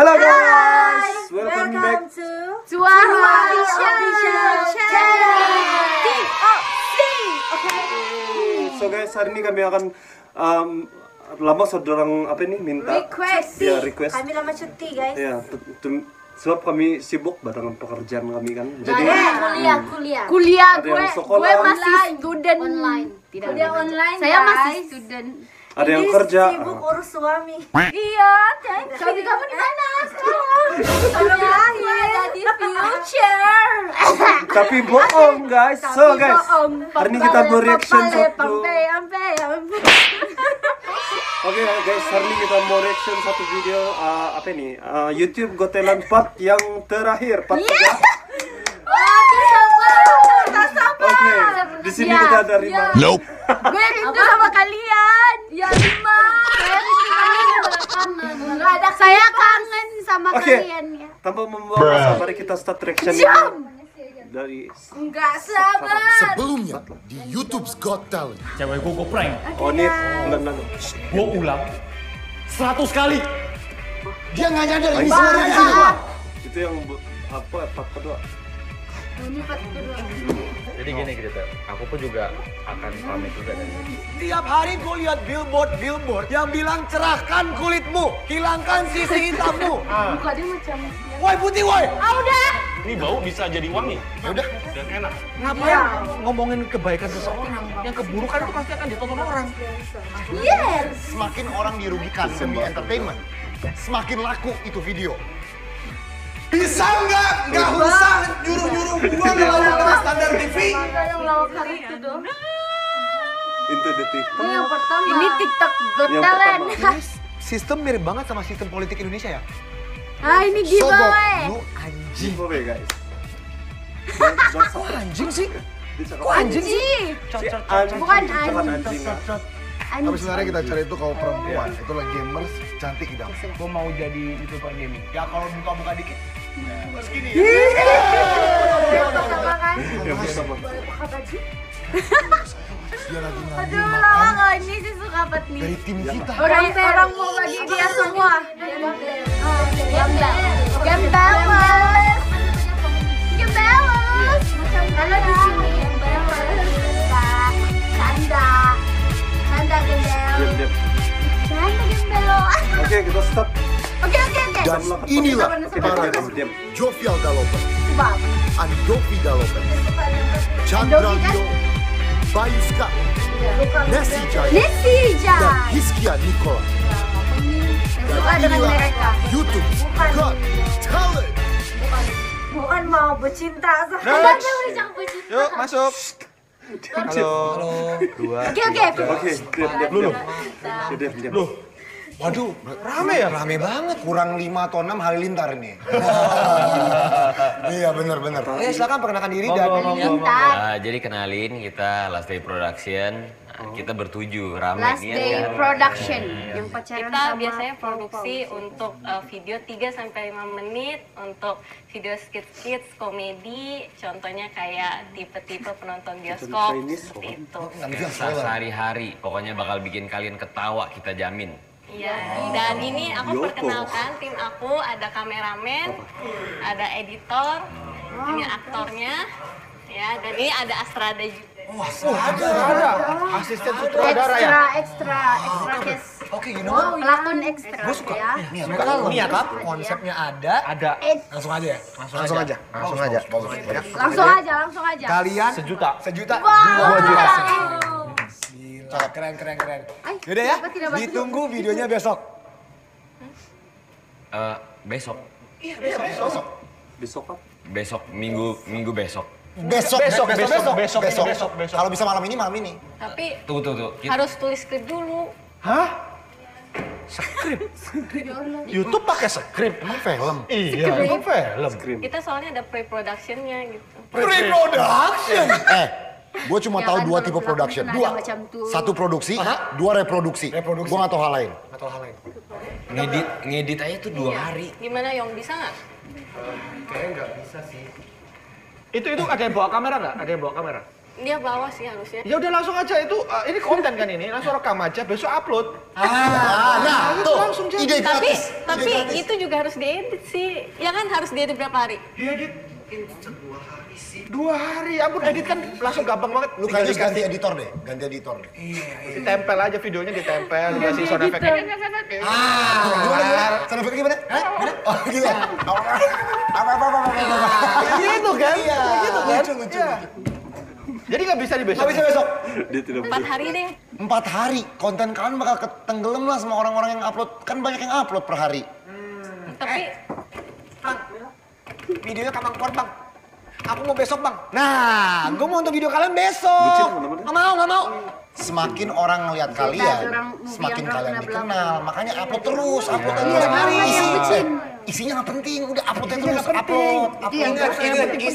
Hello guys, welcome back to our official channel T.O.C. Okay. So guys, hari ini kami akan lama seorang apa ini minta request. Ya, request. Kami lama cuti guys. Ya, sebab kami sibuk bareng pekerjaan kami kan. Jadi kuliah gue masih student online. Tidak online. Saya masih student. Ada yang kerja, sibuk urus suami. Iya, thank you. Suami kamu di mana? Suami aku ada di future. Tapi bohong guys. So guys, hari ini kita bereaction satu. Oke guys, hari ini kita mau reaction satu video apa ini? YouTube Got Talent part yang terakhir, part 3. Oke, di sini kita ada 5. Nope. Gue rindu sama kalian. Ya 5. Saya kangen sama kalian ya. Tanpa membawa, mari kita start reaction dari sebelumnya di YouTube's Got Talent. Cewek gue prank. Oh ini gue ulang 100 kali. Dia nggak nyadar ini sebenarnya di sini. Itu yang apa part kedua. Ini part kedua. Jadi gini cerita, aku pun juga akan pamit juga dari ini. Tiap hari gue lihat billboard yang bilang cerahkan kulitmu, hilangkan sisi hitammu. Muka dia macam. Woi putih woi. Ah udah. Ini bau bisa jadi wangi, udah dan enak. Ngapain ngomongin kebaikan seseorang? Yang keburukan itu pasti akan ditonton orang. Yes. Semakin orang dirugikan demi entertainment, semakin laku itu video. Bisa nggak usah nyuruh-nyuruh gua ngelawan standar TV? Yang lawak kali itu dong. Itu the TikTok. Ini yang pertama. Ini TikTok Got Talent. Sistem mirip banget sama sistem politik Indonesia ya. Ah ini giveaway. Lu anjing. Giveaway guys. Kok anjing sih? Kok anjing sih? Bukan anjing. Habis sebenarnya kita cari itu kalau perempuan, itu lah gamers cantik gitu. Gue mau jadi YouTuber gaming. Ya kalau buka-buka dikit. Terus gini ya. Boleh pakai baju? Aduh lawak kalau ini sih suka banget nih. Dari tim kita. Orang mau bagi dia semua. Game balance. Kalau di sini game balance, Chandra game balance. Oke kita stop. Oke. Dan inilah para Jovial Dalopen, Andovi Dalopen, Chandra Lia. Bayuska, Nessija, dan Hiskia Nicola. Dan inilah YouTube Got Talent. Bukan mau bercinta. Yuk masuk. Halo. Oke. Lu. Waduh, rame banget. Kurang 5 atau 6 Halilintar ini. Iya benar. Ya silakan perkenalkan diri dan Halilintar. Jadi kenalin kita Last Day Production. Kita bertujuh rame Last Day Production yang pacaran kita sama biasanya produksi untuk video 3-5 menit untuk video skits komedi. Contohnya kayak tipe-tipe penonton bioskop seperti itu. Sehari-hari pokoknya bakal bikin kalian ketawa, kita jamin. Iya, dan ini aku perkenalkan tim aku, ada kameramen, ada editor, ini aktornya, ya, dan ini ada astrada juga. Wah, astrada? Asisten sutradara ya? Extra case. Oke, you know what? Pelakon ekstra ya. Niat apa? Konsepnya ada. Langsung aja. Kalian? Sejuta. 2 juta. Keren. Yaudah ya, ditunggu videonya besok. Besok? Iya, besok. Besok apa? Besok, minggu besok. Besok. Kalau bisa malam ini. Tapi, tunggu. Harus tulis skrip dulu. Hah? Skrip? YouTube pakai skrip? Film? Iya, film. Kita soalnya ada pre-productionnya gitu. Pre-production? Gue cuma tahu 2 tipe production. 2. 1 produksi, 2 reproduksi. Gue nggak tahu hal lain. Ngedit aja tuh 2 hari. Gimana Yong, bisa nggak? Kayaknya nggak bisa sih. Itu ada yang bawa kamera nggak? Dia bawa sih harusnya. Ya udah langsung aja itu ini konten kan ini, langsung rekam aja besok upload. Nah, tuh langsung jadi. Ide gratis. Tapi itu juga harus diedit sih. Ya kan harus diedit berapa hari? Diedit mungkin 2 hari sih. 2 hari, ampun edit kan langsung gampang banget. Lu kayaknya ganti editor deh, ganti editor. Iya. Ditempel aja videonya ditempel, kasih sound effect. Sound effect gimana? Oh gitu. Apa. Gitu kan? Gitu kan? Lucu. Jadi nggak bisa dibesok? Nggak bisa besok. 4 hari deh. 4 hari? Konten kalian bakal ketenggelam lah sama orang-orang yang upload. Kan banyak yang upload per hari. Tapi... Bang, videonya kapan keluar bang? Aku mau besok bang. Nah, gue mau untuk video kalian besok. Nggak mau. Semakin orang ngeliat kalian, semakin kalian dikenal. Makanya upload terus, upload terus. Isinya nggak penting, udah uploadnya terus,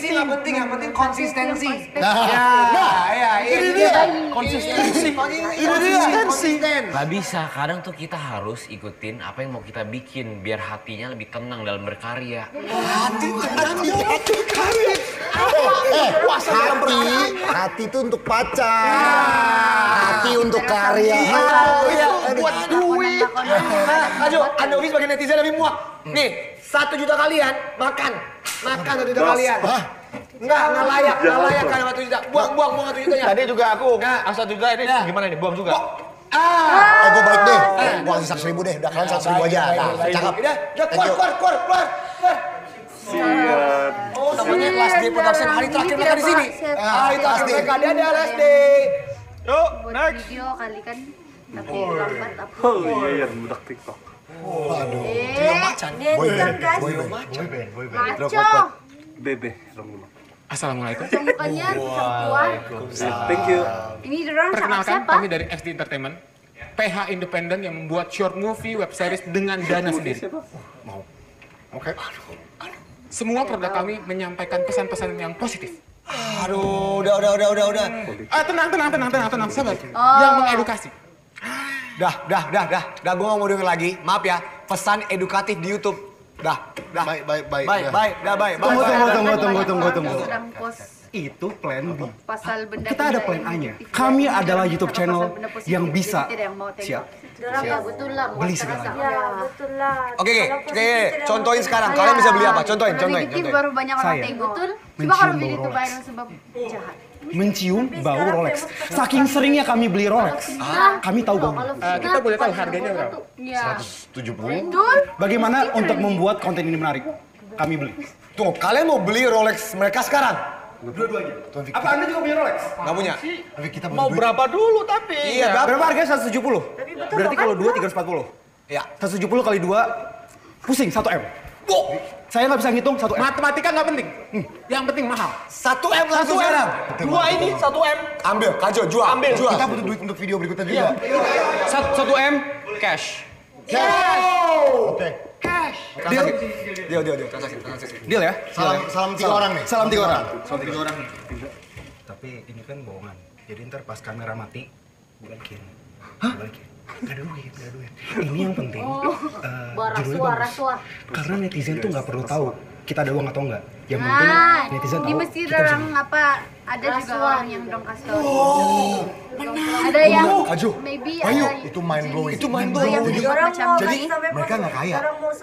yang penting konsistensi. Konsistensi. Gak bisa, kadang tuh kita harus ikutin apa yang mau kita bikin biar hatinya lebih tenang dalam berkarya. Hati tenang di berkarya. Hati itu untuk pacar, hati untuk karya. Buat duit. Aduh, Anda Ovi sebagai netizen lebih muak. Nih, 1 juta kalian makan 1 juta kalian. Hah? Nggak layak kalian 1 juta. Buang 1 jutanya. Tadi juga aku, 1 juta ini gimana nih, buang juga? Gue balik deh, buang 100.000 deh, udah kalian 100.000 aja. Cakep. Udah, keluar. Siap. Oh, namanya Last Day Production, hari terakhir mereka di sini. Hari terakhir mereka, dia ada Last Day. Yuk, next. Video kali kan, tapi lambat apa. Oh iya, budak TikTok. Waduh, dia macan. Boy band. Bebe, Romulo. Assalamualaikum. Bukannya Waalaikumsalam. Thank you. Ini dorong sama siapa? Kami dari SD Entertainment. PH independen yang membuat short movie, web series dengan dana sendiri. Mau. Oke. Semua produk kami menyampaikan pesan-pesan yang positif. Aduh, udah. Tenang, sabar. Yang mengedukasi. Dah, gue gak mau denger lagi. Maaf ya, pesan edukatif di YouTube. Dah. Baik. Tunggu. Itu plan B. Kita ada plan A-nya. Kami adalah YouTube channel yang bisa. Siap. Beli sekarang. Oke. Contohin sekarang. Kalian bisa beli apa? Contohin. Saya mencium bau Rolex. Mencium bau Rolex. Saking seringnya kami beli Rolex. Kami tahu bau. Kita boleh tahu harganya berapa? 170. Bagaimana untuk membuat konten ini menarik? Kami beli. Tuh, kalian mau beli Rolex mereka sekarang? Dua-duanya. Apa Anda juga punya Rolex? Nggak punya. Tapi kita mau berapa dulu tapi? Iya, berapa harganya? 170. Berarti kalau 2, 340. Iya. 170 kali 2, pusing, 1M. Wow. Saya nggak bisa ngitung 1M. Matematika nggak penting. Yang penting mahal. 1M langsung sekarang. 2 ini 1M. Ambil, Kajo, jual. Kita butuh duit untuk video berikutnya juga. 1M, cash. Oke. Cash. Deal. Transaksi. Deal ya? Salam tiga orang. Tapi ini kan bohongan. Jadi ntar pas kamera mati, balikin. Hah? Gak ada duit. Ini yang penting. Suara. Karena netizen tuh gak perlu tahu kita ada uang atau enggak. Yang penting netizen tahu. Ini mesti orang apa? Ada juga orang yang dong kasih tahu. Ada yang maybe ada. Itu mind blowing. Jadi mereka nggak kaya.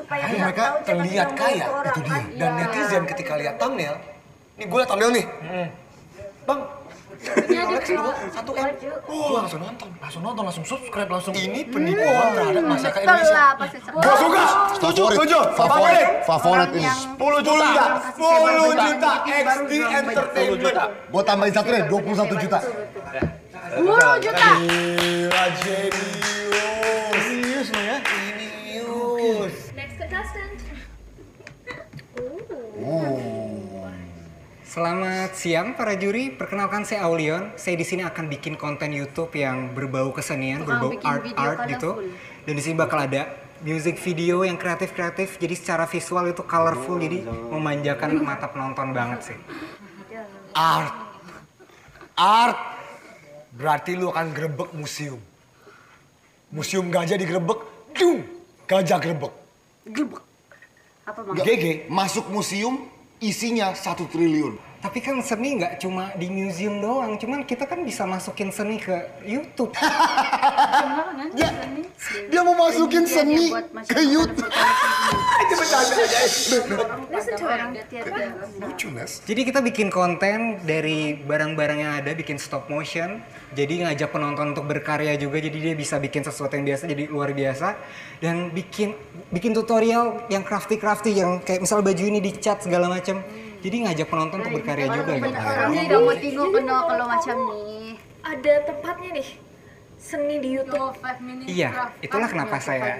Tapi mereka terlihat kaya. Itu dia. Dan netizen ketika lihat thumbnail, ini gue liat thumbnail nih. Bang, Rolex 1M. Gue langsung nonton, langsung subscribe, langsung. Ini penipuan terhadap masyarakat Indonesia. Gue suka, setuju. Favorit ini. 10 juta. XD Entertainment. Gue tambahin 1 deh, 21 juta. 10 juta. Gila, genius. Genius nih ya. Genius. Next contestant. Selamat siang para juri, perkenalkan saya Aulion. Saya di sini akan bikin konten YouTube yang berbau kesenian, berbau art gitu. Dan di sini bakal ada music video yang kreatif. Jadi secara visual itu colorful, jadi memanjakan mata penonton banget sih. Art. Berarti lu akan grebek museum. Museum gajah digrebek, gajah grebek. Grebek. Apa maksudnya? Masuk museum. Isinya 1 triliun. Tapi kan seni nggak cuma di museum doang, cuman kita kan bisa masukin seni ke YouTube. Jangan, ya, seni. Dia mau masukin seni ke YouTube. Jadi kita bikin konten dari barang-barang yang ada, bikin stop motion. Jadi ngajak penonton untuk berkarya juga, jadi dia bisa bikin sesuatu yang biasa jadi luar biasa. Dan bikin tutorial yang crafty-crafty, yang kayak misal baju ini dicat segala macam. Jadi ngajak penonton untuk berkarya juga gitu. Orangnya udah mau tinggal penuh kalau macam nih. Ada tempatnya nih, seni di YouTube. Iya, itulah kenapa saya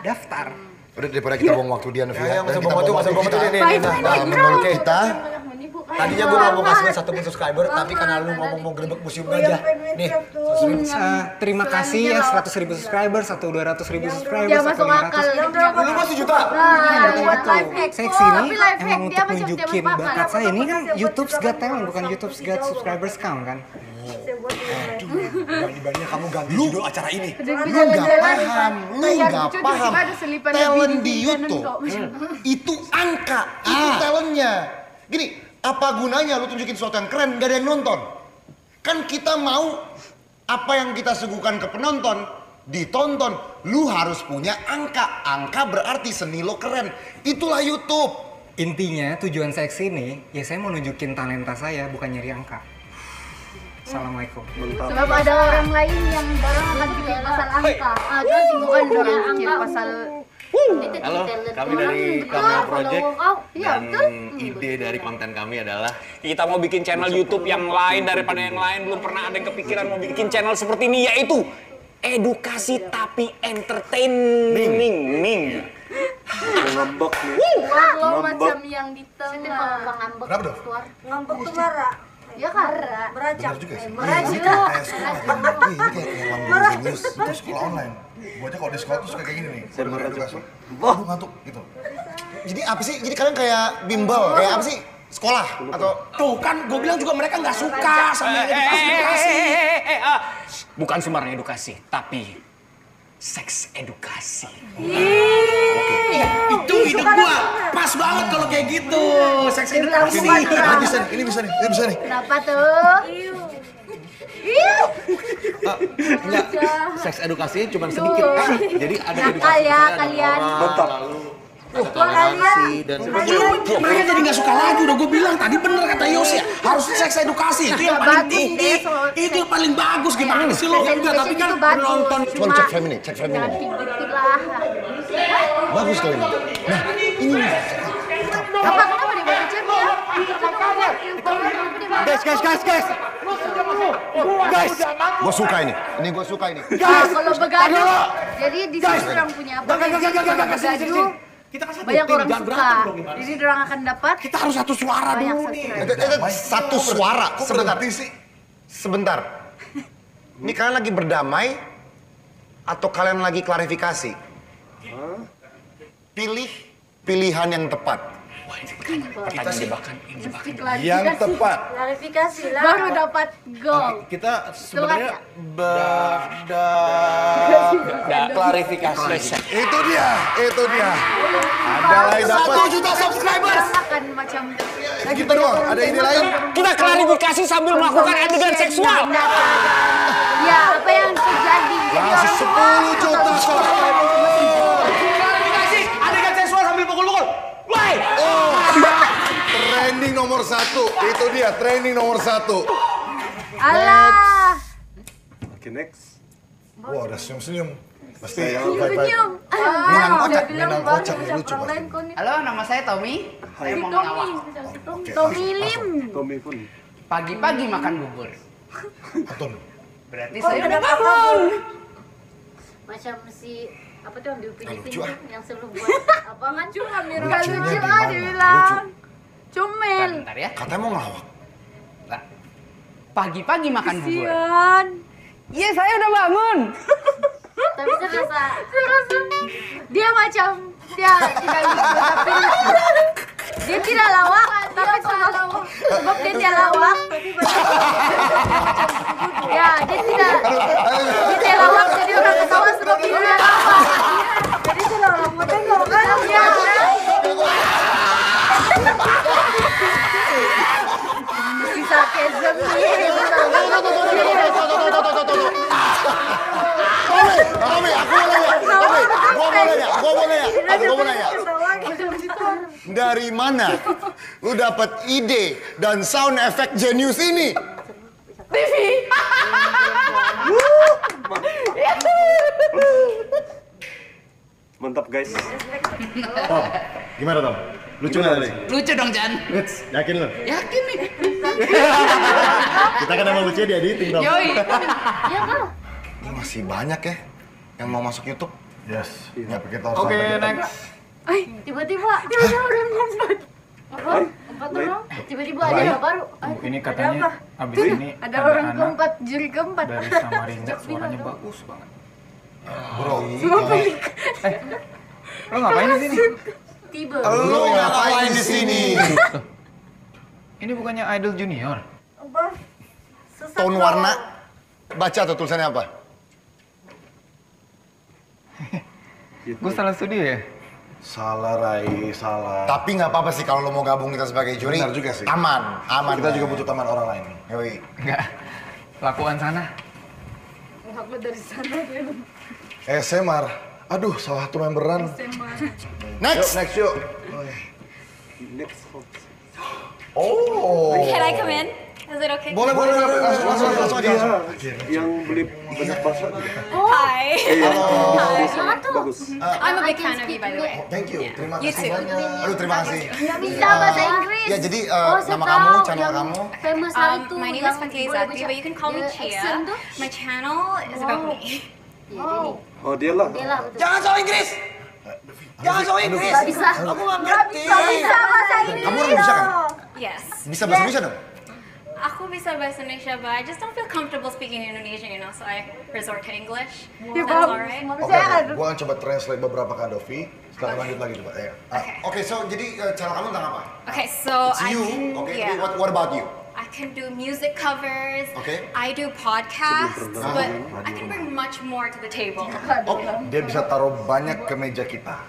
daftar. Udah daripada kita buang waktu dia, Novia. Kita buang waktu dia nih. Menurut kita, tadinya gue gak mau kasih 1 subscriber, tapi karena lu ngomong mau gerebek museum aja. Nih, terima kasih ya 100.000 subscriber, 100-200.000 subscriber, 100-500. Lu masih juta? Saya kesini emang untuk nunjukin bakat saya. Ini kan YouTube's Got Talent, bukan YouTube's Got Subscribers Count kan? Aduh, dibanding kamu ganti judul acara ini. Lu gak paham. Talent di YouTube, itu angka, itu talentnya. Gini. Apa gunanya lu tunjukin sesuatu yang keren, gak ada yang nonton? Kan kita mau apa yang kita suguhkan ke penonton, ditonton. Lu harus punya angka. Angka berarti seni lo keren. Itulah YouTube. Intinya tujuan saya kesini, ya saya mau nunjukin talenta saya, bukan nyari angka. Assalamualaikum. Sebab ada orang lain yang barang akan bikin pasal angka. Cuman bukan orang angka pasal... Halo, kami dari Kamar Project dan ide dari konten kami adalah kita mau bikin channel YouTube yang lain daripada yang lain. Belum pernah ada yang kepikiran mau bikin channel seperti ini, yaitu edukasi tapi entertaining. Ngambek nih. Kalau macam yang di tengah. Kenapa dong? Ngambek tuh marah. Ya kan? Merajak. Merajak. Sekolah online. Gue aja kalau di sekolah tuh suka kayak gini nih. Gue ngantuk gitu. Jadi apa sih? Jadi kalian kayak bimbel, kayak apa sih? Sekolah atau... Tuh kan gue bilang juga mereka nggak suka sama edukasi. Bukan sembarang edukasi, tapi... seks edukasi. Oke, itu hidup gua. Pas banget kalau kayak gitu. Seks edukasi. Ini bisa nih. Kenapa tuh? Enggak, seks edukasinya cuma sedikit. Jadi ada edukasi kalian. Mereka jadi nggak suka lagi. Udah gue bilang tadi bener kata Yos ya, harus seks edukasi itu yang paling tinggi, itu yang paling bagus. Gimana sih lo? Tapi kan penonton cuma cek framing bagus kali ini. Nah ini kenapa dia baca cek ya? Guys guys, gue suka ini kalau begadang jadi di sini orang punya apa? Begadang kita kan banyak orang suka, jadi orang akan dapat. Kita harus satu suara dulu nih. Satu suara, sebentar. Ini kalian lagi berdamai atau kalian lagi klarifikasi? Pilih pilihan yang tepat. Yang tepat. Klarifikasi lah. Baru dapat gol. Kita sebenarnya klarifikasi. Itu dia. Ada lain dapat 1 juta subscriber. Kita doang. Ada ini lain. Kita klarifikasi sambil melakukan adegan seksual. Ya, apa yang terjadi? Langsung 10 juta subscriber. Klarifikasi adegan seksual sambil pukul-pukul. Woi. Trending nomor 1, itu dia trending nomor 1. Alah. Oke, next. Wah, ada senyum-senyum. Pasti ya, Minang kocak, lucu pasti. Halo, nama saya Tommy. Saya mau ngawak. Tommy Lim. Tommy pun. Pagi-pagi makan bubur. Aton. Berarti saya udah bangun. Macam si... apa tuh yang diupin-upin yang selalu buat apa kan cuman lucu aja bilang cumil ya. Katanya mau ngelawak lah, pagi-pagi makan bubur. Iya, saya udah bangun. Tapi serasa dia macam dia tidak lucu, tapi dia tidak lawak, tapi sebab dia tidak lawak ya dia tidak lawak jadi orang ketawa sebab dia jadi tidak orang mau tengok kan ya Aku mau nanya. Dari mana lu dapat ide dan sound effect genius ini? TV. Mantap guys. Tom, gimana Tom? Lucu nggak tadi? Lucu dong Jan. Yakin lo? Yakin nih. Kita kan emang lucu di editing Tom. Yoi. Iya Bro. Masih banyak ya yang mau masuk YouTube. Yes. Nggak pikir tahu. Oke next. Ay, tiba-tiba udah ngomong. Tiba-tiba ada yang baru. Ini katanya abis ini ada orang keempat, juri keempat. Dari Samarinda suaranya bagus banget. Bro, lo ngapain di sini? Lo ngapain di sini? Ini bukannya Idol Junior? Tone warna, baca tuh tulisannya apa? Gue salah studio ya? Salah Rai, salah. Tapi nggak apa-apa sih kalau lo mau gabung kita sebagai juri. Benar juga sih. Aman, aman. Kita juga butuh teman orang lain. Yoi. Enggak. Lakukan sana. Aku dari sana dulu. ASMR. Aduh, salah satu memberan. ASMR. Next. Next yuk. Next. Oh. Can I come in? Is it okay? Boleh. Langsung aja. Yang beli banyak pasar. Hi. Bagus. I'm a big fan of you by the way. Thank you. Terima kasih banyak. Aduh, terima kasih. Bisa bahasa Inggris. Ya jadi nama kamu, channel kamu. My name is Fatih Zaty, but you can call me Chia. My channel is about me. Oh, dia lah. Jangan soal Inggris. Jangan soal Inggris. Gak bisa. Aku nggak ngerti. Gak bisa bahasa Inggris. Kamu orang bisa kan? Yes. Bisa bahasa Indonesia dong? Aku bisa bahasa Indonesia, but I just don't feel comfortable speaking Indonesian, you know, so I resort to English. That's alright. Oke, gua akan coba translate beberapa kata Dovi. Setelah lanjut lagi coba. Oke, so jadi cara kamu tentang apa? Okay, so what about you? I can do music covers. Okay. I do podcasts, but I can bring much more to the table. Oh, dia bisa taruh banyak ke meja kita.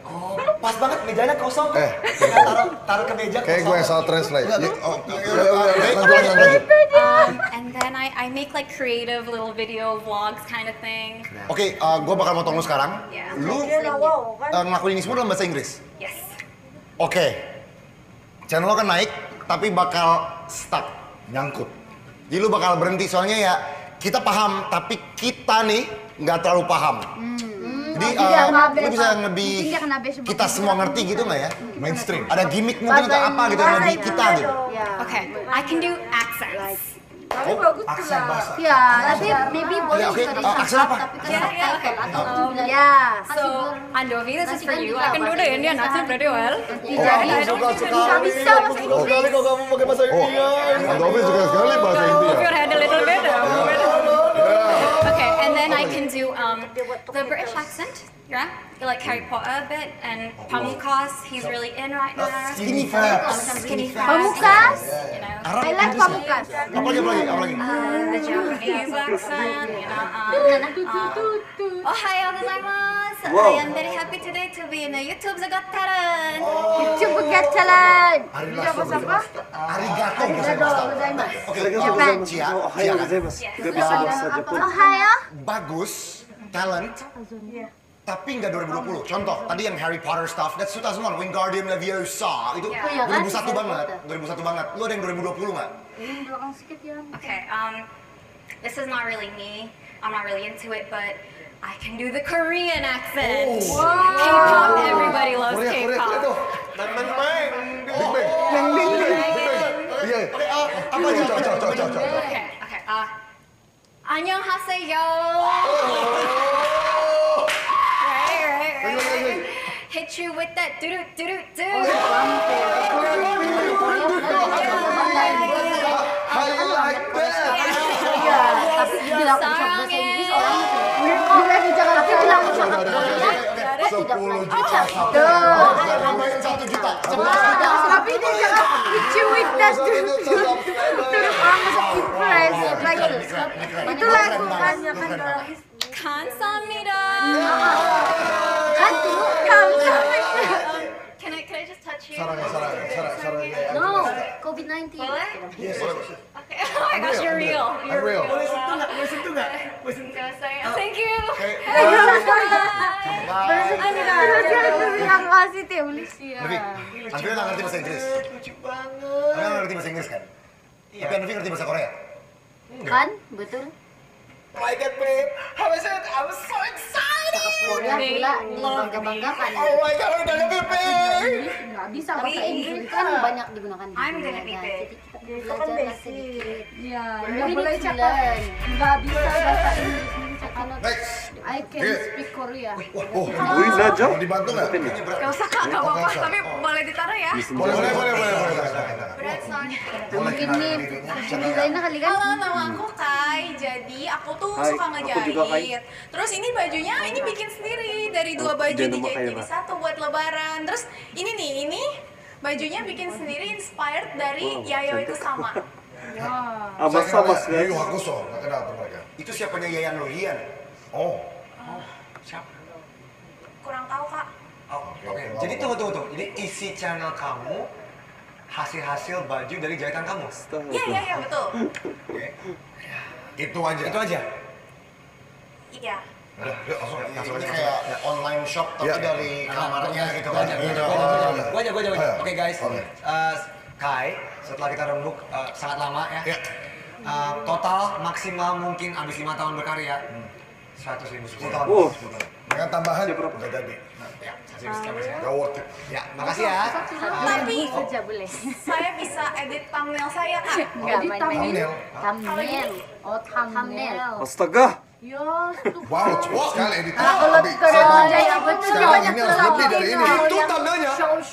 Oh, pas banget mejanya kosong. Taruh ke meja. Kayak gue yang salah translate. And then I make like creative little video vlogs kind of thing. Oke, gue bakal potong lu sekarang. Lu ngelakuin ini semua dalam bahasa Inggris? Yes. Oke, channel lo kan naik. Tapi bakal stuck, nyangkut. Jadi lu bakal berhenti, soalnya ya kita paham, tapi kita nih nggak terlalu paham. Jadi lu bisa yang lebih kita semua ngerti gitu nggak ya? Mainstream. Ada gimmick mungkin atau apa gitu yang lebih kita gitu. Oke, I can do accents. Tapi bagus juga. Ya, tapi maybe boleh dari aksen apa? Ya, so Andovi, this is for you. I can do the Indian accent pretty well. Bisa bahasa Inggris. Kalau kamu pakai bahasa India. Andovi suka sekali bahasa India. Move your head a little bit. Okay, and then I can do the British accent. Yeah, you like Harry Potter a bit, and Pamukkas, he's really in right now. Skinny fast. Pamukkas? I like Pamukkas. Apa lagi? The Japanese accent, you know. Ohayo gozaimasu. I am very happy today to be in the YouTube's Got Talent. YouTube's Got Talent. Arigato gozaimasu. Oke, Chia gozaimasu. Gak bisa bahasa Jepun. Ohayo. Bagus. Talent. Tapi nggak 2020. Contoh, tadi yang Harry Potter stuff, that's 2001, Wingardium Leviosa, itu 2001 banget, 2001 banget. Lu ada yang 2020 nggak? Belakang sedikit ya. Oke, this is not really me, I'm not really into it, but I can do the Korean accent. K-pop, everybody loves K-pop. Oke, annyeonghaseyo. Hit you with that do-do-do-do-do! I like that! Tapi bilang ucap bahasa Inggris orang tapi bilang ucap bahasa Inggris 10 juta. Nambahin 1 juta. Tapi dia jangan hit you with that do-do-do-do. Terus orang bisa impress like this. Itu lagu kan Kansamnida! Can I just touch Sarang. No, COVID-19. Boleh? Yes. Okay. Oh my gosh, you're real. You're real. Boleh sentuh nggak? Thank you. Yang kasih Teh Ulicia. Andrea ngerti bahasa Inggris. Lucu banget. Andrea ngerti bahasa Inggris kan? Iya. Tapi Andrea ngerti bahasa Korea? Kan, betul. My God, babe, I was so excited. Korea gila, dibangga-banggakan. Oh my God, I'm gonna be big. Nggak bisa bahasa Inggris kan banyak digunakan. I'm gonna be big. Kita kan basic. Iya. Nggak boleh challenge. Nggak bisa bahasa Inggris. Next. I can speak Korea. Oh, Buin aja. Dibantu nggak? Nggak usah Kak, nggak apa-apa. Tapi boleh ditaruh ya? Boleh. Berat soalnya. Mungkin nih, desainnya kali kan? Halo, nama aku Kai. Jadi aku tuh suka ngejahit. Terus ini bajunya, ini bikin sendiri. Dari dua baju dijahit jadi satu buat lebaran. Terus ini nih, ini bajunya bikin sendiri inspired dari Yayoi Kusama. Ya. Sama Yayu Hakuso, nggak kenal apa mereka. Itu siapanya Yayan Lohian? Oh, siapa? Kurang tahu Kak. Oke. Jadi tunggu. Jadi isi channel kamu hasil baju dari jahitan kamu. Iya betul. Oke. Itu aja. Iya. Langsung aja kayak online shop tapi dari kamarnya gitu kan. Gua aja. Oke guys. Kai, setelah kita rembuk sangat lama ya. Total maksimal mungkin habis 5 tahun berkarya 100.000 10 tahun. Dengan tambahan ya berapa? Udah jadi. Ya, saya bisa. Gak worth it. Ya, makasih ya. Tapi saja boleh. Saya bisa edit thumbnail saya Kak. Enggak main thumbnail. Oh, thumbnail. Astaga. Ya, wow, cepat sekali editor. Kalau Korea banyak lebih dari ini. Itu tandanya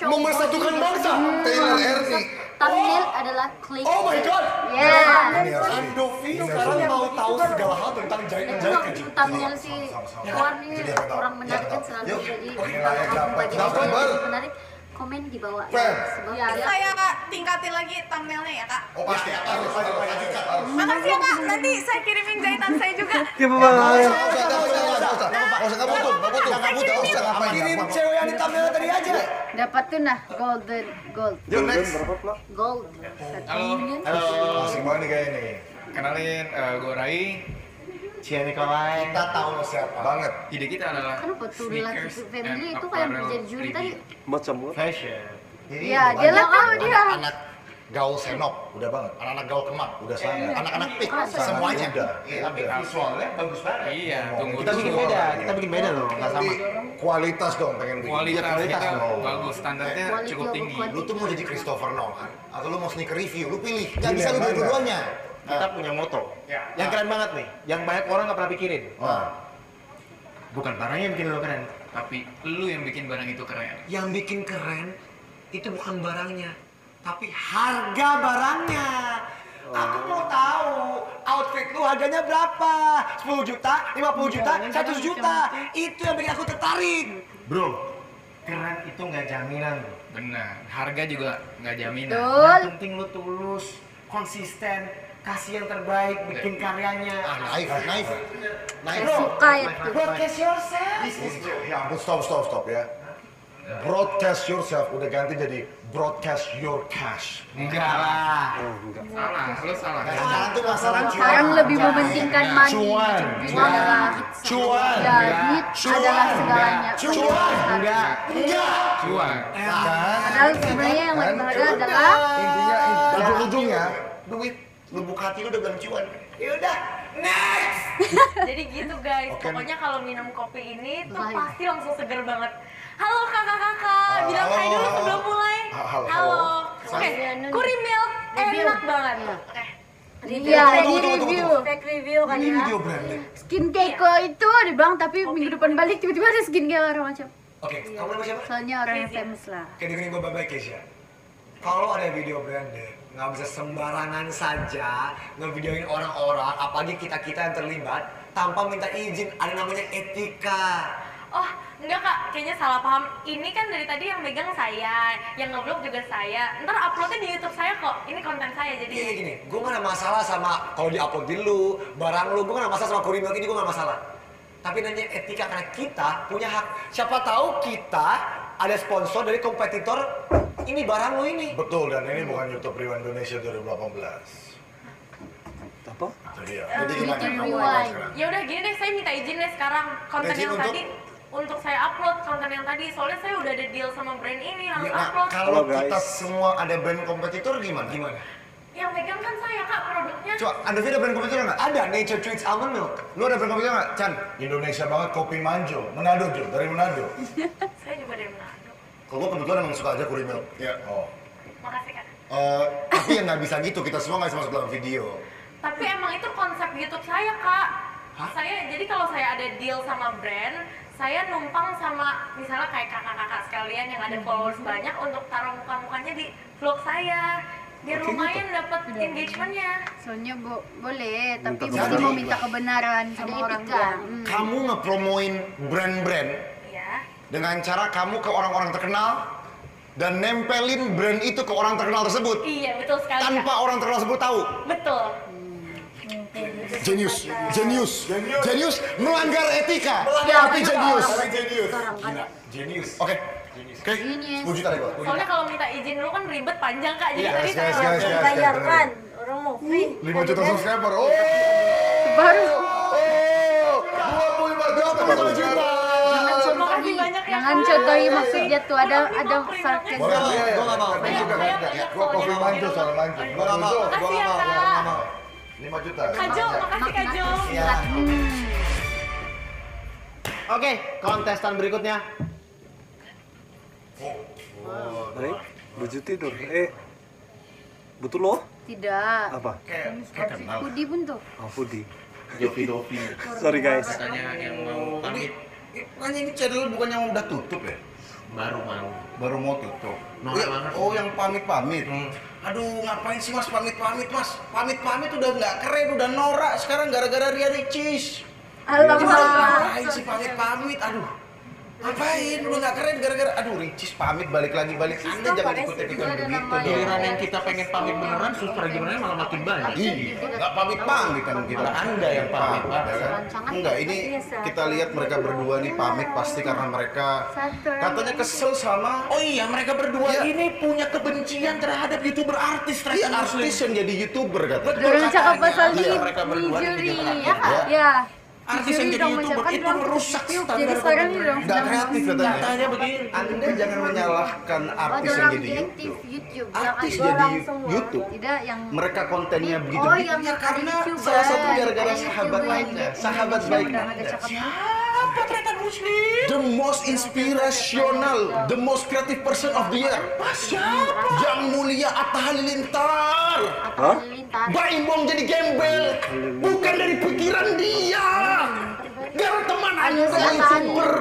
memersatukan bangsa. Taylor Ernie. Thumbnail adalah klik. Oh my God. Yeah. Andovi sekarang mau tahu segala hal tentang jahit-jahit kecil. Thumbnail sih warnanya kurang menarik kan selalu jadi. Menarik. Komen di bawah ya. Saya tingkatin lagi thumbnailnya ya Kak. Oh pasti ya, harus. Makasih ya Kak, nanti saya kirimin jahitan saya juga. Ya Bapak. Gak usah, kirim cewek yang di thumbnail tadi aja. Dapat tuh nah, gold. Yo next. Gold. Halo. Masih banget nih kayaknya nih. Kenalin, Gorai. Chia Nikolai. Kita tahu lo siapa banget. Ide kita adalah sneakers dan itu kayak menjadi juri tadi. Macam fashion. Iya, dia lah tahu dia. Anak gaul senop, udah banget. Anak-anak gaul kemak, udah sangat. Anak-anak pik, semuanya. Iya, visualnya bagus banget. Iya, tunggu. Kita bikin beda loh, nggak sama. Kualitas dong, pengen bikin. Kualitas bagus, standarnya cukup tinggi. Lu tuh mau jadi Christopher Nolan atau lu mau sneaker review, lu pilih. Gak bisa lu dua-duanya. Kita punya moto yang keren banget nih, yang banyak orang nggak pernah pikirin. Bukan barangnya yang bikin lo keren, tapi lu yang bikin barang itu keren. Yang bikin keren itu bukan barangnya, tapi harga barangnya. Aku mau tahu outfit lu harganya berapa? 10 juta, 50 juta, 100 juta. Itu yang bikin aku tertarik. Bro, keren itu nggak jaminan. Benar, harga juga nggak jaminan. Yang penting lu tulus, konsisten. Kasih yang terbaik, bikin karyanya. Naif. Suka itu. Broadcast yourself. Stop ya. Broadcast yourself, udah ganti jadi broadcast your cash. Enggak lah. Salah. Sekarang tuh masalah cuan. Sekarang lebih mementingkan money. Cuan. Adalah segalanya. Cuan. Padahal sebenarnya yang lebih berharga adalah ujung-ujungnya duit. Lu buka hati lu udah bilang cuan. Yaudah, next! Jadi gitu guys, pokoknya kalau minum kopi ini tuh pasti langsung seger banget. Halo kakak-kakak, bilang hai dulu sebelum mulai. Halo. Oke, Kuri Milk enak banget. Review kan ya. Skincare kok itu dibilang, tapi minggu depan balik tiba-tiba ada skincare orang macam. Oke, kamu nama siapa? Soalnya orang yang famous lah. Oke, dengerin gue baik-baik ya. Kalau ada video branded, nggak bisa sembarangan saja ngevideoin orang-orang, apalagi kita-kita yang terlibat, tanpa minta izin. Ada namanya etika. Oh, enggak Kak, kayaknya salah paham. Ini kan dari tadi yang megang saya, yang nge-vlog juga saya. Ntar uploadnya di YouTube saya kok, ini konten saya jadi. Iya gini, gue nggak ada masalah sama kalau di-upload di lu, barang lu, gue nggak ada masalah sama Kuri Milk ini, gue nggak ada masalah. Tapi nanya etika, karena kita punya hak. Siapa tahu kita ada sponsor dari kompetitor ini barang lo ini. Betul, dan ini bukan YouTube Rewind Indonesia 2018. Apa? Jadi ya udah gini deh, saya minta izin deh sekarang konten yang tadi untuk saya upload konten yang tadi, soalnya saya udah ada deal sama brand ini harus upload. Kalau kita semua ada brand kompetitor gimana? Yang pegang kan saya kak produknya. Coba, Anda ada brand kompetitor nggak? Ada, Nature Treats Almond Milk. Lu ada brand kompetitor nggak, Chan? Indonesia banget, kopi Manjo, Manado Jo, dari Manado. Saya juga dari Manado. Kalau gua kebetulan emang suka aja Kuri Milk. Iya. Oh. Makasih kak. Tapi yang nggak bisa gitu, kita semua nggak bisa masuk dalam video. Tapi emang itu konsep YouTube saya kak. Hah? Saya jadi kalau saya ada deal sama brand, saya numpang sama misalnya kayak kakak-kakak sekalian yang ada followers banyak untuk taruh muka-mukanya di vlog saya. Biar lumayan dapat engagementnya. Soalnya boleh, tapi mesti mau minta kebenaran sama orang tua. Kamu ngepromoin brand-brand dengan cara kamu ke orang-orang terkenal dan nempelin brand itu ke orang terkenal tersebut. Iya, betul sekali. Tanpa orang terkenal tersebut tahu. Betul. Genius melanggar etika. Tapi genius. Oke. Oke. 10 juta deh. Soalnya kalau minta izin dulu kan ribet panjang kak. Jadi tadi saya bayarkan orang mau free. 5 juta subscriber. Oh. Baru. Oh. 25 juta. Jangan contohi maksudnya tuh ada sarkas. Boleh, gua nggak mau. Gua kopi Manjo soal Manjo. Gua nggak mau. 5 juta. Kajo, makasih Kajo. Oke, kontestan berikutnya. Baik, bujuk tidur. Betul loh? Tidak. Apa? Pudi pun tuh. Oh, Pudi. Jopi. Sorry guys. Katanya yang mau pamit. Kan ini channel bukan yang udah tutup ya? Baru mau tutup. Oh, yang pamit-pamit. Aduh, ngapain sih mas pamit-pamit mas? Pamit-pamit udah nggak keren, udah norak. Sekarang gara-gara Ria Ricis. Ngapain sih pamit-pamit? Aduh, ngapain? Udah nggak keren gara-gara. Aduh, Ricis pamit balik lagi. Anda jangan ikut-ikutan begitu. Giliran yang kita pengen pamit beneran, susah gimana malah makin banyak. Iya, nggak pamit-pamit kan kita. Anda yang pamit. Enggak, ini kita lihat mereka berdua nih pamit pasti karena mereka katanya kesel sama. Oh iya, mereka berdua ini punya kebencian terhadap YouTuber artis. Iya, artis yang jadi YouTuber katanya. Betul katanya. Iya, mereka berdua ini ya. Artis yang jadi YouTuber itu merusak standar konten. Nggak kreatif katanya. Anda jangan menyalahkan artis yang jadi YouTube. Artis jadi YouTube, mereka kontennya begitu-begitu karena salah satu gara-gara sahabat lainnya. Sahabat baik Anda. Siapa ternyata muslim? The most inspirational, the most creative person of the year. Siapa? Yang mulia Atta Halilintar. Baimong jadi gembel. Bukan dari pikiran dia. Gara teman Anda yang super.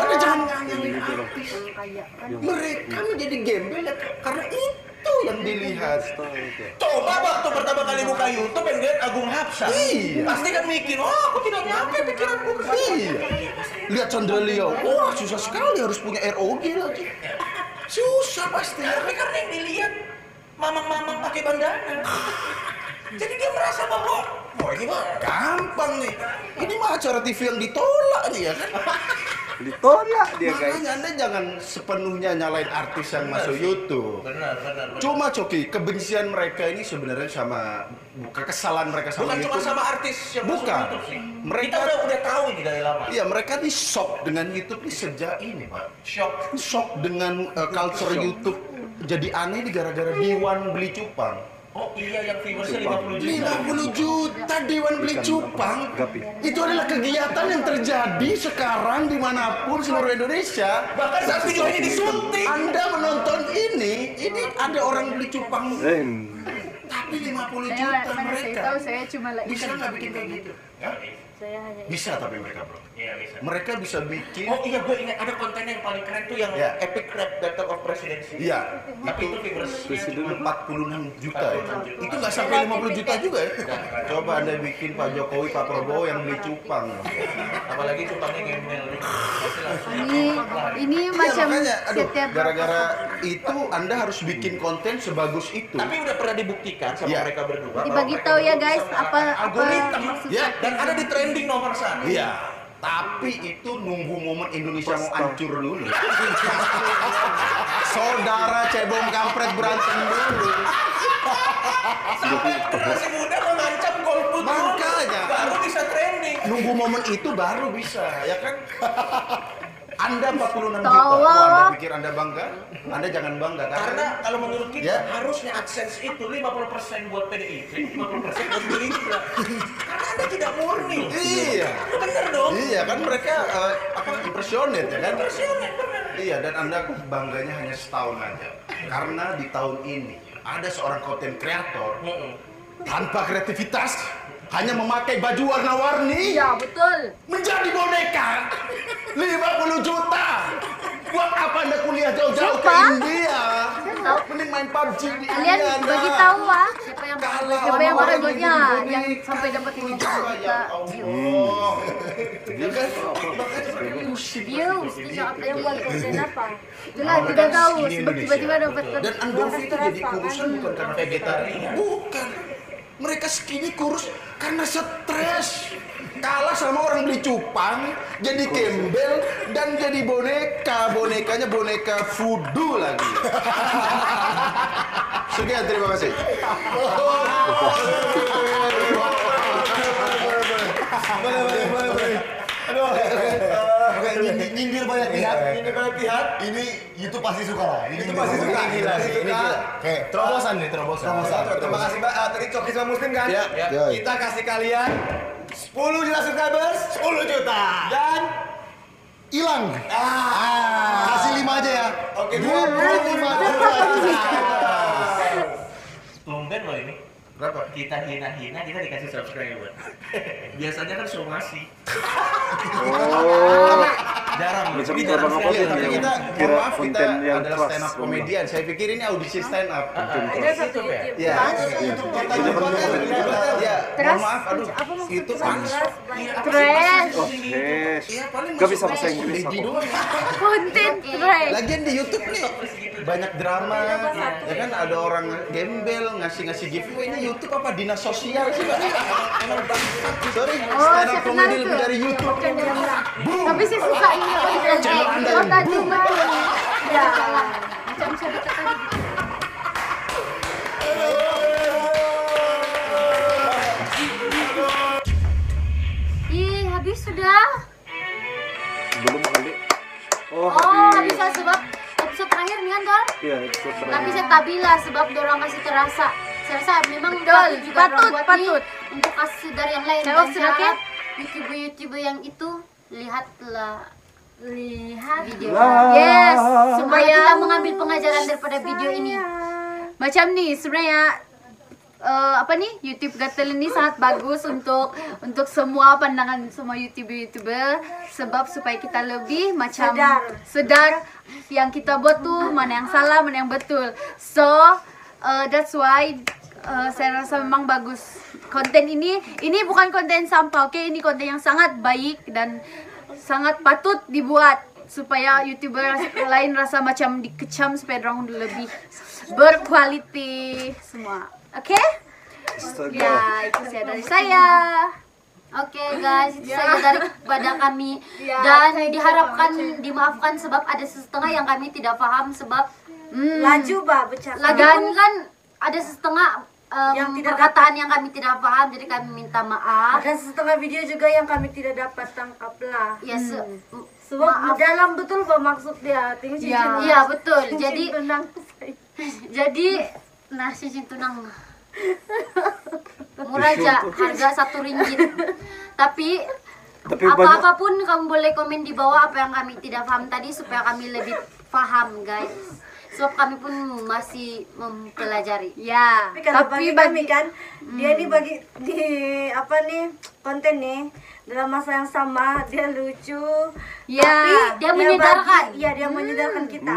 Anda jangan nyanyi artis. Mereka menjadi gembel karena itu yang dilihat. Coba waktu pertama kali buka YouTube yang lihat Agung Hapsa, pasti kan mikir, oh aku tidak nyampe pikiranku ke sini. Lihat Chandra Lia, wah susah sekali harus punya ROG lagi. Susah pasti. Tapi karena yang dilihat mamang-mamang pakai bandana. Jadi dia merasa bahwa, wah ini mah gampang nih, ini mah acara TV yang ditolak nih ya kan? Ditolak dia guys. Makanya Anda jangan sepenuhnya nyalain artis yang masuk YouTube. Benar. Cuma Coki, kebencian mereka ini sebenarnya sama, bukan kesalahan mereka sama YouTube. Bukan cuma sama artis yang masuk YouTube sih. Mereka udah tahu ini dari lama. Iya, mereka nih shock dengan YouTube nih sejak ini Pak. Shock dengan culture YouTube. Jadi aneh nih gara-gara Dewan Beli Cupang. Oh iya, yang viewersnya 50 juta. 50 juta Dewan Beli Cupang. Itu adalah kegiatan yang terjadi sekarang dimanapun seluruh Indonesia. Bahkan saat videonya disunting. Anda menonton ini ada orang beli cupang. Tapi 50 juta mereka. Saya cuma lagi nggak bikin kayak gitu. Bisa tapi mereka bro. Iya bisa. Mereka bisa bikin. Oh iya, gue ingat ada konten yang paling keren tuh yang epic rap battle of presidency. Iya. Tapi itu viewersnya 46 juta. Itu nggak sampai 50 juta juga ya. Coba Anda bikin Pak Jokowi, Pak Prabowo yang beli cupang. Apalagi cupangnya gembel. Ini macam setiap. Gara-gara itu Anda harus bikin konten sebagus itu. Tapi udah pernah dibuktikan sama mereka berdua. Dibagi tahu ya guys apa maksudnya. Dan ada di trending nomor 1. Iya. Tapi itu nunggu momen Indonesia mau hancur dulu. Saudara cebong kampret berantem dulu. Sampai generasi muda mengancam golput dulu, baru bisa trending. Nunggu momen itu baru bisa, ya kan? Anda 46 juta, Anda pikir Anda bangga? Anda jangan bangga. Karena kalau menurut kita, ya, harusnya AdSense itu 50% buat PDI, 50% buat Gerindra. Karena Anda tidak murni. Iya. Bener dong. Iya, kan mereka impresionate, ya kan? Impresionate, bener. Iya, dan Anda bangganya hanya setahun aja. Karena di tahun ini, ada seorang konten kreator tanpa kreativitas, hanya memakai baju warna-warni. Iya, betul. Menjadi boneka. 50 juta. Buat apa Anda kuliah jauh-jauh ke India? Mending main PUBG di India. Kalian bagi tahu lah siapa yang pakai bajunya yang sampai dapat 50 juta. Oh. Dia kan apa yang buat konten apa? Jelas tidak tahu, tiba-tiba dapat. Dan Anda itu jadi kurusan bukan karena vegetarian. Bukan. Mereka skinny kurus karena stres, kalah sama orang beli cupang, jadi gembel dan jadi boneka. Bonekanya boneka voodoo lagi. Sekian, terima kasih. Nyindir banyak pihak, ini YouTube pasti suka lah. YouTube pasti suka. Ini terobosan nih, terobosan. Terima kasih Mbak, tadi Coki sama Muslim kan? Kita kasih kalian 10 juta subscribers, 10 juta. Dan hilang. Kasih 5 aja ya. Oke, 25 juta. Tumben loh ini. Berapa? Kita hina-hina, kita dikasih subscriber. Biasanya kan somasi. Oh. Jarang. Ini jarang sekali. Tapi kita, maaf, kita adalah stand up komedian. Saya pikir ini audisi stand up. Ini satu ya? Iya. Maaf, aduh. Itu pans. Trash. Gak bisa bahasa Inggris aku. Konten trash. Lagian di YouTube nih banyak drama. Ya kan ada orang gembel, ngasih-ngasih giveaway-nya. YouTube apa dinas sosial sih? Sorry, stand up komedi lebih dari YouTube. Tapi saya suka ini apa dikatakan kota cuma ya macam bisa dikatakan ih habis sudah belum kali habislah sebab episode terakhir kan Dol? Iya episode terakhir tapi saya tabila sebab dorang masih terasa memang Dol juga patut untuk kasih dari yang lain dan syarat YouTuber yang itu lihat video. Yes, supaya kita mengambil pengajaran daripada video ini. Macam nih sebenarnya YouTube Got Talent ini sangat bagus untuk semua pandangan semua YouTuber sebab supaya kita lebih macam sedar yang kita buat tuh mana yang salah, mana yang betul. So, that's why saya rasa memang bagus konten ini bukan konten sampah, oke? Ini konten yang sangat baik dan sangat patut dibuat supaya YouTuber lain rasa macam dikecam supaya orang lebih berkualiti semua, oke? Ya, itu saya dari saya. Oke guys, itu saja daripada kami dan diharapkan dimaafkan sebab ada setengah yang kami tidak paham sebab laju bah bercakap dan kan ada setengah perkataan yang kami tidak paham, jadi kami minta maaf. Ada setengah video juga yang kami tidak dapat tangkap lah. Ya, sebab dalam betul bermaksud dia. Iya, ya, betul. Jadi tunang. Jadi, nah cincin tunang murah aja, harga 1 ringgit. Tapi apapun kamu boleh komen di bawah apa yang kami tidak paham tadi supaya kami lebih paham, guys. Sebab kami pun masih mempelajari. Ya. Tapi bagi kami kan, dia ini bagi di konten nih dalam masa yang sama dia lucu. Ya. Tapi dia menyedarkan. Iya dia menyedarkan kita.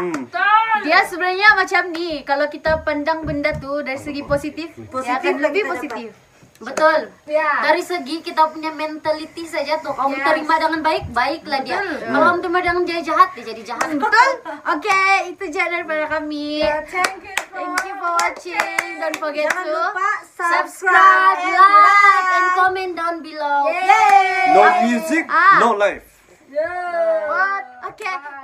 Dia sebenarnya macam nih kalau kita pandang benda tuh dari segi positif, ya akan lebih positif. Betul. Ya. Dari segi kita punya mentality saja tuh, kamu terima dengan baik, baiklah dia. Kalau kamu terima dengan jahat, dia jadi jahat. Betul. Oke, itu aja daripada kami. Thank you for watching. Don't forget to lupa subscribe, like, and comment down below. No music, no life. What? Okay.